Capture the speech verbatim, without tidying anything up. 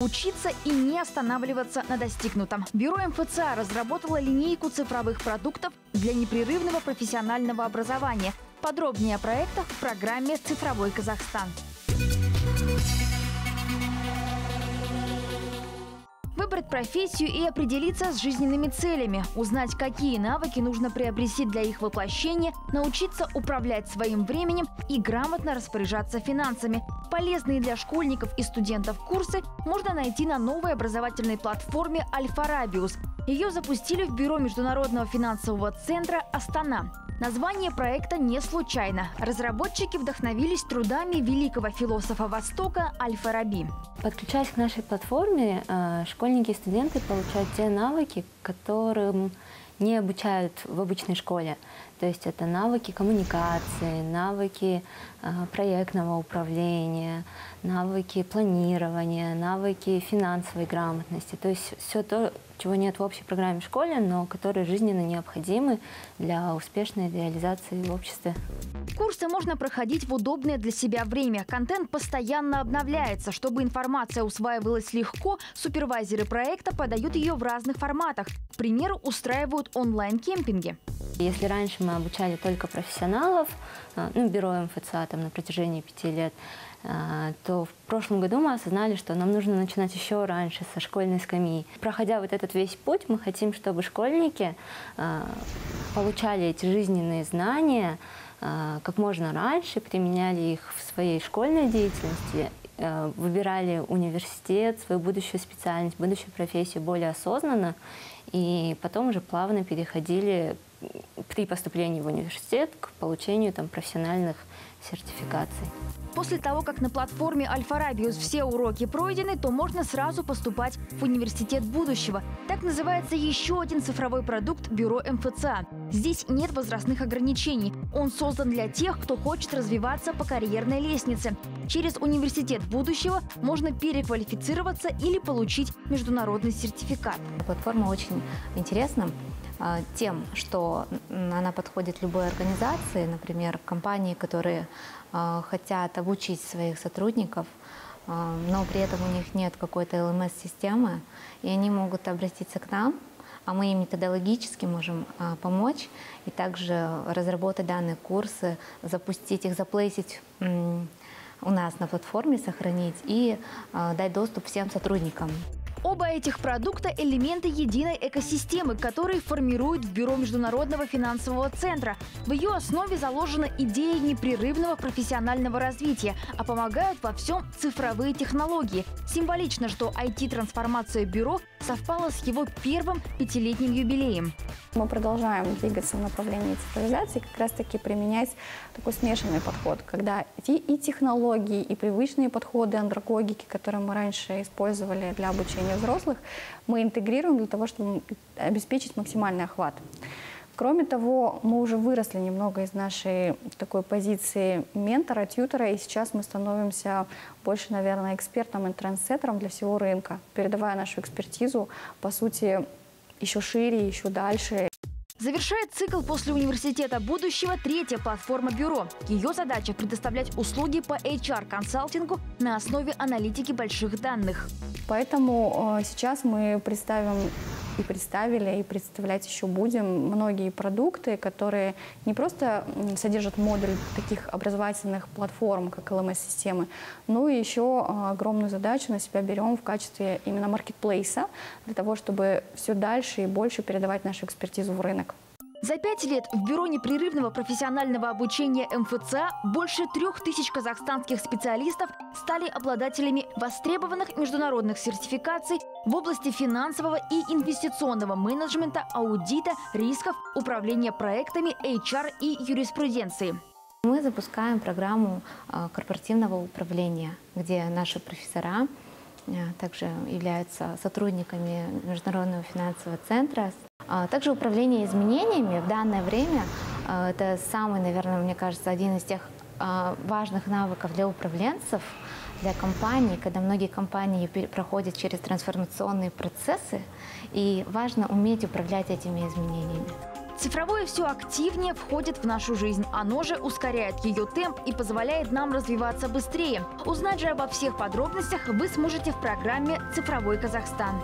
Учиться и не останавливаться на достигнутом. Бюро эм эф цэ а разработало линейку цифровых продуктов для непрерывного профессионального образования. Подробнее о проектах в программе «Цифровой Казахстан». Выбрать профессию и определиться с жизненными целями, узнать, какие навыки нужно приобрести для их воплощения, научиться управлять своим временем и грамотно распоряжаться финансами. Полезные для школьников и студентов курсы можно найти на новой образовательной платформе «Альфарабиус». Ее запустили в Бюро Международного финансового центра «Астана». Название проекта не случайно. Разработчики вдохновились трудами великого философа Востока Аль-Фараби. Подключаясь к нашей платформе, школьники и студенты получают те навыки, которым не обучают в обычной школе. То есть это навыки коммуникации, навыки проектного управления, навыки планирования, навыки финансовой грамотности. То есть все то, чего нет в общей программе в школе, но которые жизненно необходимы для успешной реализации в обществе. Курсы можно проходить в удобное для себя время. Контент постоянно обновляется. Чтобы информация усваивалась легко, супервайзеры проекта подают ее в разных форматах. К примеру, устраивают онлайн-кемпинги. Если раньше мы обучали только профессионалов, ну, бюро эм эф цэ а там, на протяжении пяти лет, то в прошлом году мы осознали, что нам нужно начинать еще раньше, со школьной скамьи. Проходя вот этот весь путь, мы хотим, чтобы школьники получали эти жизненные знания как можно раньше, применяли их в своей школьной деятельности, выбирали университет, свою будущую специальность, будущую профессию более осознанно, и потом уже плавно переходили при поступлении в университет к получению там профессиональных сертификаций. После того, как на платформе «Альфарабиус» все уроки пройдены, то можно сразу поступать в университет будущего. Так называется еще один цифровой продукт бюро эм эф цэ а. Здесь нет возрастных ограничений. Он создан для тех, кто хочет развиваться по карьерной лестнице. Через университет будущего можно переквалифицироваться или получить международный сертификат. Платформа очень интересна тем, что она подходит любой организации, например, компании, которые э, хотят обучить своих сотрудников, э, но при этом у них нет какой-то эл эм эс-системы, и они могут обратиться к нам, а мы им методологически можем э, помочь, и также разработать данные курсы, запустить их, заплейсить э, у нас на платформе, сохранить и э, дать доступ всем сотрудникам. Оба этих продукта – элементы единой экосистемы, которые формируют в Бюро Международного финансового центра. В ее основе заложена идея непрерывного профессионального развития, а помогают во всем цифровые технологии. Символично, что ай ти-трансформация бюро совпала с его первым пятилетним юбилеем. Мы продолжаем двигаться в направлении цифровизации, как раз-таки применять такой смешанный подход, когда и технологии, и привычные подходы андрогогики, которые мы раньше использовали для обучения взрослых, мы интегрируем для того, чтобы обеспечить максимальный охват. Кроме того, мы уже выросли немного из нашей такой позиции ментора, тьютера, и сейчас мы становимся больше, наверное, экспертом и трендсеттером для всего рынка, передавая нашу экспертизу, по сути, еще шире, еще дальше. Завершает цикл после университета будущего третья платформа бюро. Ее задача – предоставлять услуги по эйч ар-консалтингу на основе аналитики больших данных. Поэтому сейчас мы представим и представили, и представлять еще будем многие продукты, которые не просто содержат модуль таких образовательных платформ, как эл эм эс-системы, но и еще огромную задачу на себя берем в качестве именно маркетплейса, для того, чтобы все дальше и больше передавать нашу экспертизу в рынок. За пять лет в Бюро непрерывного профессионального обучения эм эф цэ а больше трех тысяч казахстанских специалистов стали обладателями востребованных международных сертификаций в области финансового и инвестиционного менеджмента, аудита, рисков, управления проектами, эйч ар и юриспруденции. Мы запускаем программу корпоративного управления, где наши профессора также являются сотрудниками Международного финансового центра. Также управление изменениями в данное время – это самый, наверное, мне кажется, один из тех важных навыков для управленцев, для компаний, когда многие компании проходят через трансформационные процессы, и важно уметь управлять этими изменениями. Цифровое все активнее входит в нашу жизнь. Оно же ускоряет ее темп и позволяет нам развиваться быстрее. Узнать же обо всех подробностях вы сможете в программе «Цифровой Казахстан».